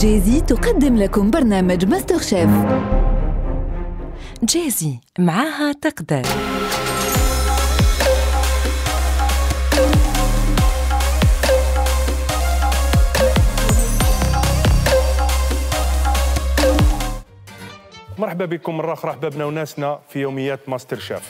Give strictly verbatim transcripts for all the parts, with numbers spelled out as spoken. جيزي تقدم لكم برنامج ماستر شيف. جيزي معاها تقدر. مرحبا بكم مرة أخرى أحبابنا وناسنا في يوميات ماستر شيف.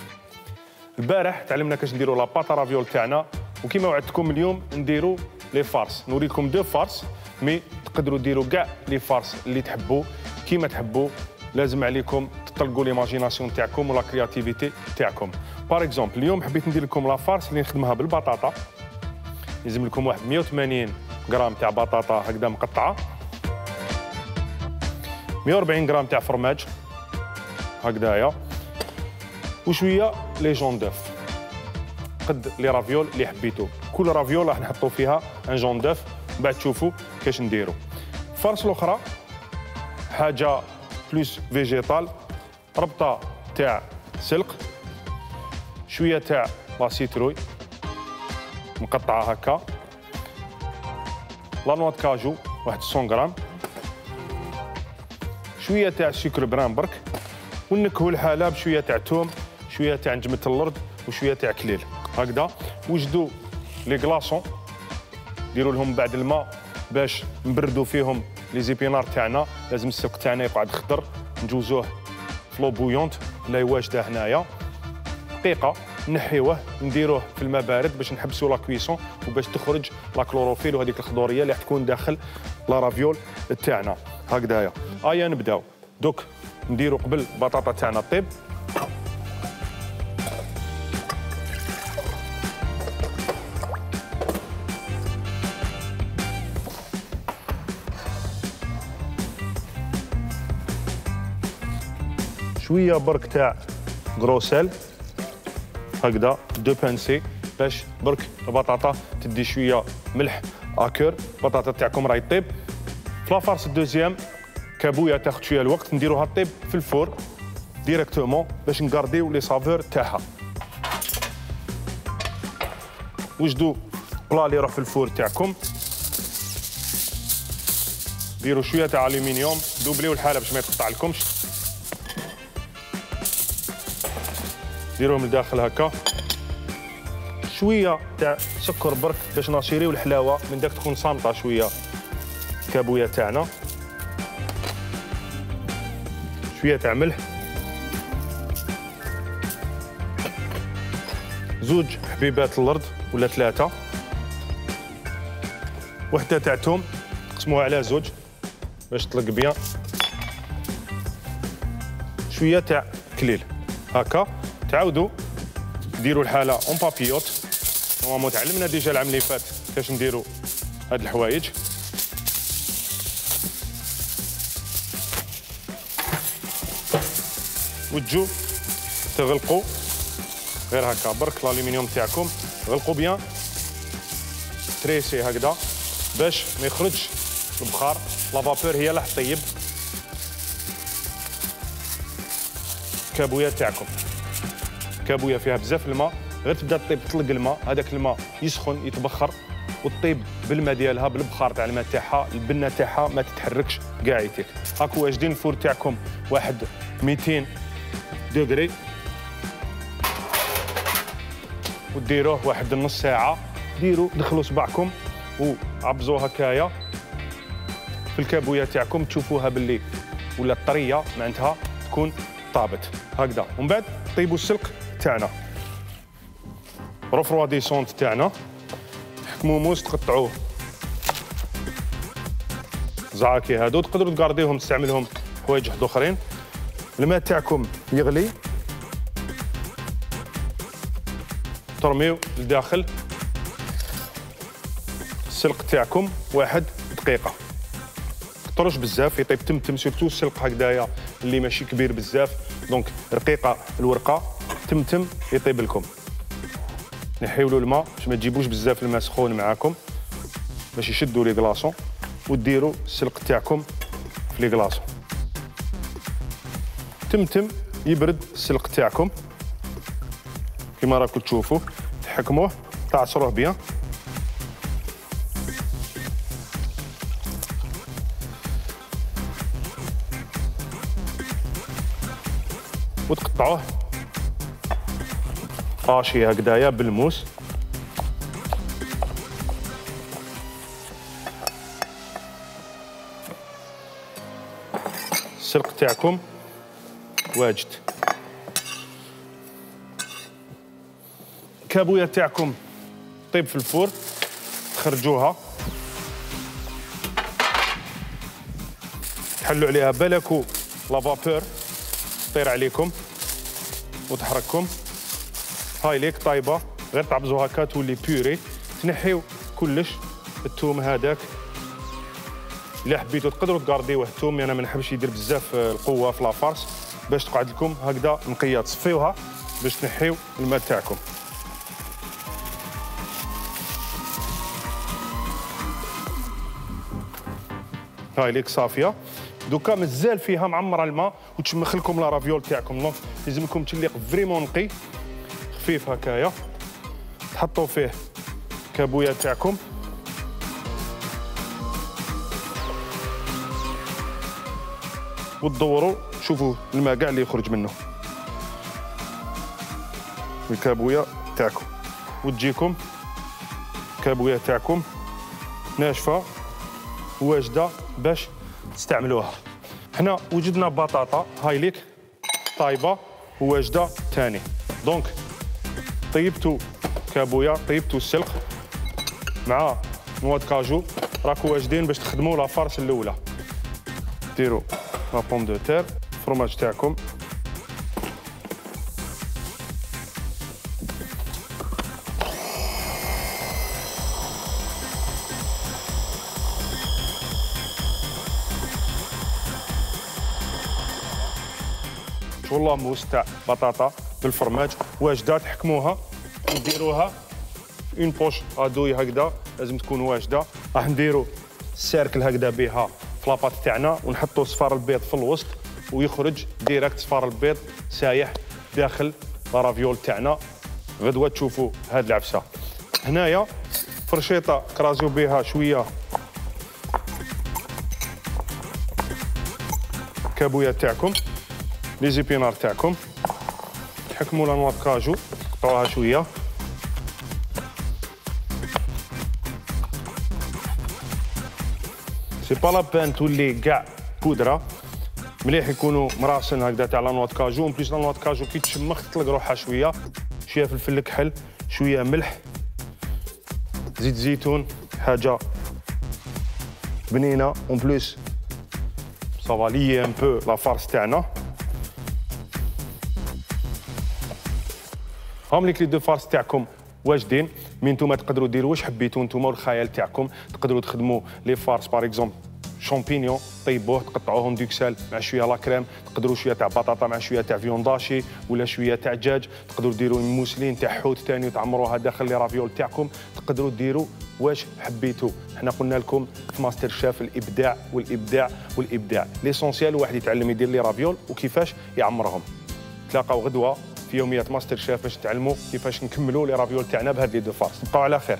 البارح تعلمنا كيفاش نديروا لاباطا رافيول تاعنا، وكما وعدتكم اليوم نديروا لي فارس، نوريكم دو فارس، مي تقدروا ديروا كاع لي فارس اللي تحبوا كيما تحبوا، لازم عليكم تطلقوا ليماجيناسيون تاعكم ولا كرياتيفيتي تاعكم. باغ اكزومبل اليوم حبيت ندير لكم لا فارس اللي نخدمها بالبطاطا، لازم لكم واحد مية وثمانين غرام تاع بطاطا هكذا مقطعه، مية وأربعين غرام تاع فرماج هكذايا، وشويه لي جون دوف قد لي رافيول اللي حبيتو. كل رافيول راح نحطو فيها ان جون دوف، بعد تشوفوا كاش نديرو. الفرص الاخرى حاجه بلوس فيجيتال، ربطه تاع سلق، شويه تاع لا سيتروي مقطعه هكا، لا نوا كاجو واحد مية غرام، شويه تاع السكر بران برك، ونكهوا الحاله بشويه تاع توم، شويه تاع نجمه الارض، وشويه تاع كليل هكذا. وجدوا لي كلاصون ديروا لهم بعد الماء باش نبردوا فيهم لي زيبينار تاعنا، لازم السلق تاعنا يقعد خضر، نجوزوه فلو بويونت لا يواجده هنايا دقيقه، نحيوه نديروه في الماء بارد باش نحبسوا لا كويسون وباش تخرج لا كلوروفيل وهذيك الخضوريه اللي راح تكون داخل لا رافيول تاعنا هكذايا. ايا نبداو دوك نديروا قبل البطاطا تاعنا طيب، شويه برك تاع غروسيل هكذا دو بانسي باش برك البطاطا تدي شويه ملح اكور. البطاطا تاعكم راهي طيب. في لافارس الدوزيام كابويا تاخد شويه الوقت، نديروها طيب في الفور ديريكتومون باش نكارديو لي سافور تاعها. وجدوا بلا اللي يروح في الفور تاعكم، ديروا شويه تاع الومنيوم، دوبليو الحاله باش ما يتقطع لكمش، ديروهم لداخل هكا، شويه تاع سكر برك باش ناشيريو الحلاوه من داك، تكون صامته شويه الكابويا تاعنا، شويه تاع ملح، زوج حبيبات الارض ولا ثلاثه، وحده تاع توم قسموها على زوج باش تطلق بيان، شويه تاع كليل هكا. تعاودوا ديروا الحاله اون بابيوت، نورمالمون تعلمنا ديجا العام اللي فات كيفاش نديروا هاد الحوايج. وتجو تغلقوا غير هكا برك الالومنيوم تاعكم، غلقوا بيان تريسي هكذا باش ما يخرجش البخار، لافابور هي اللي حطيب الكابويا تاعكم. الكابويا فيها بزاف الماء، غير تبدا تطيب تطلق الماء، هذاك الماء يسخن يتبخر وتطيب بالماء ديالها بالبخار تاع الماء تاعها، البنه تاعها ما تتحركش كاع يتيك. هاكو واجدين الفور تاعكم واحد ميتين دوغري، وديروه واحد نص ساعه، ديروا دخلوا صباعكم وعبزوا هكايا في الكابويا تاعكم، تشوفوها باللي ولا طريه معناتها تكون طابت هكذا. ومن بعد طيبوا السلق تاعنا، رفروا دي سونت تاعنا، تحكموا موس تقطعوه زعاكي هادو، تقدروا تكارديهم تستعملهم حوايج واحد اخرين. الماء تاعكم يغلي، ترميو لداخل السلق تاعكم واحد دقيقه، مكتروش بزاف يطيب تمتم، سيرتو السلق هكذايا اللي ماشي كبير بزاف، دونك رقيقه الورقه تمتم يطيب لكم. نحيو له الماء باش ما تجيبوش بزاف الماء سخون معاكم باش يشدوا لي كلاصون، وديروا السلق تاعكم في لي كلاصون تمتم يبرد السلق تاعكم كما راكم تشوفوا، تحكموه تعصروه بيان. وتقطعوه طاشي هكذايا بالموس. السلق تاعكم واجد. الكابويا تاعكم طيب في الفور، تخرجوها تحلوا عليها بالكو لافابور تطير عليكم وتحرككم. هاي ليك طايبه، غير تعبزوا هكا تولي بيوري. تنحيو كلش الثوم هذاك، الا حبيتو تقدروا تكارديوه الثوم، انا يعني ما نحبش يدير بزاف القوه في لافارس باش تقعد لكم هكذا نقيه. تصفيوها باش تنحيو الماء تاعكم. هاي ليك صافيه. دوكا مازال فيها معمره الماء وتشمخ لكم لا رافيول تاعكم، دونك لازم لكم تليق فريمون نقي خفيف هكايا. تحطوا فيه كابويا تاعكم، وتدوروا شوفوا الماء كاع اللي يخرج منه الكابويا تاعكم، وتجيكم الكابويا تاعكم ناشفه واجده باش تستعملوها. حنا وجدنا بطاطا هاي ليك طايبه وواجده ثاني، دونك طيبتوا كابويا، طيبتوا السلق مع مواد كاجو، راكو واجدين باش تخدموا لافارس الاولى. ديروا لا بوم دو تير، الفرماج تاعكم، والله موس تاع بطاطا بالفرماج واجده. تحكموها وديروها اون بوش ادوي هكذا، لازم تكون واجده. راح نديرو السيركل هكذا بها في لاباط تاعنا، ونحطو صفار البيض في الوسط ويخرج ديريكت صفار البيض سايح داخل لارافيول تاعنا. غدوه تشوفوا هاد العفسه. هنايا فرشيطه كرازيو بها شويه كابويا تاعكم، لي زيبينار تاعكم، تحكموا لا نوا كاجو تقطعوها شويه، سي با لا بان تولي كاع بودره، مليح يكونوا مراسن هكذا تاع لا نوا كاجو. اون بليس لا نوا كاجو كي تشمخ تطلق روحها شويه، شويه فلفل كحل، شويه ملح، زيت زيتون، حاجه بنينه. اون بليس صافالي ان بو لا فارس تاعنا. هامليك لي دو فارس تاعكم واجدين. من نتوما تقدروا ديروا واش حبيتوا نتوما والخيال تاعكم. تقدروا تخدموا لي فارس باغ اكزومبل شامبينيون طيبوه تقطعوهم دوكسال مع شويه لا كريم، تقدروا شويه تاع بطاطا مع شويه تاع فيونداشي ولا شويه تاع دجاج، تقدروا ديروا موسلين تاع حوت ثاني وتعمروها داخل لي رافيول تاعكم. تقدروا ديروا واش حبيتوا. حنا قلنا لكم في ماستر شاف الابداع والابداع والابداع، ليسونسيال واحد يتعلم يدير لي رافيول وكيفاش يعمرهم. تلاقاو غدوه في يوميات ماستر شيف باش تعلموا كيفاش نكملوا لي رافيول تاعنا بهاد لي دو فارس. بقاو على خير.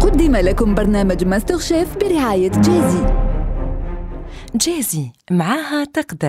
قدم لكم برنامج ماستر شيف برعاية جازي. جازي معاها تقدر.